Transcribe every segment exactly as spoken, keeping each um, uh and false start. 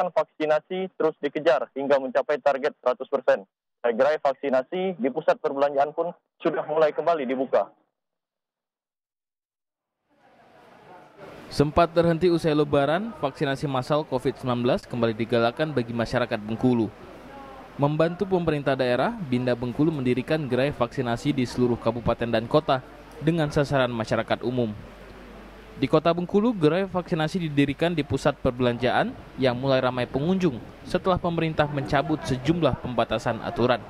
percepatan vaksinasi terus dikejar hingga mencapai target seratus persen. Gerai vaksinasi di pusat perbelanjaan pun sudah mulai kembali dibuka. Sempat terhenti usai Lebaran, vaksinasi massal covid sembilan belas kembali digalakkan bagi masyarakat Bengkulu. Membantu pemerintah daerah, Binda Bengkulu mendirikan gerai vaksinasi di seluruh kabupaten dan kota dengan sasaran masyarakat umum. Di kota Bengkulu, gerai vaksinasi didirikan di pusat perbelanjaan yang mulai ramai pengunjung setelah pemerintah mencabut sejumlah pembatasan aturan.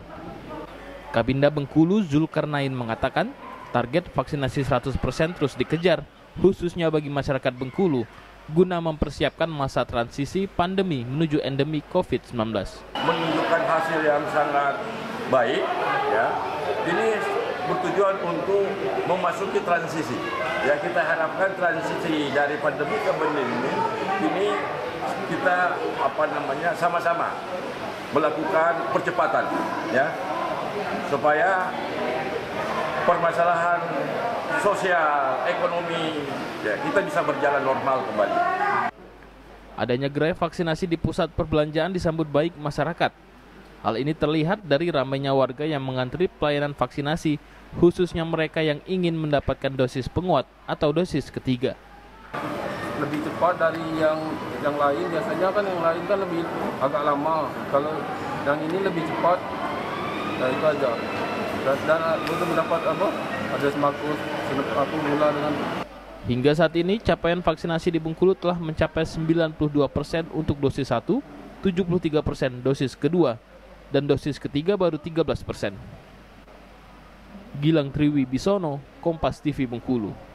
Kabinda Bengkulu Zulkarnain mengatakan target vaksinasi seratus persen terus dikejar, khususnya bagi masyarakat Bengkulu, guna mempersiapkan masa transisi pandemi menuju endemi covid sembilan belas. Menunjukkan hasil yang sangat baik, ya. Ini bertujuan untuk memasuki transisi. Ya, kita harapkan transisi dari pandemi ke endemi ini kita apa namanya sama-sama melakukan percepatan, ya, supaya permasalahan sosial, ekonomi, ya, kita bisa berjalan normal kembali. Adanya gerai vaksinasi di pusat perbelanjaan disambut baik masyarakat. Hal ini terlihat dari ramainya warga yang mengantri pelayanan vaksinasi, khususnya mereka yang ingin mendapatkan dosis penguat atau dosis ketiga. Lebih cepat dari yang yang lain, biasanya kan yang lain kan lebih agak lama. Kalau yang ini lebih cepat, ya itu aja. Dan, dan untuk mendapat apa? Ada semakus, satu mula dengan... Hingga saat ini, capaian vaksinasi di Bengkulu telah mencapai sembilan puluh dua persen untuk dosis satu, tujuh puluh tiga persen dosis kedua, dan dosis ketiga baru tiga belas persen. Gilang Triwi Bisono, Kompas T V Bengkulu.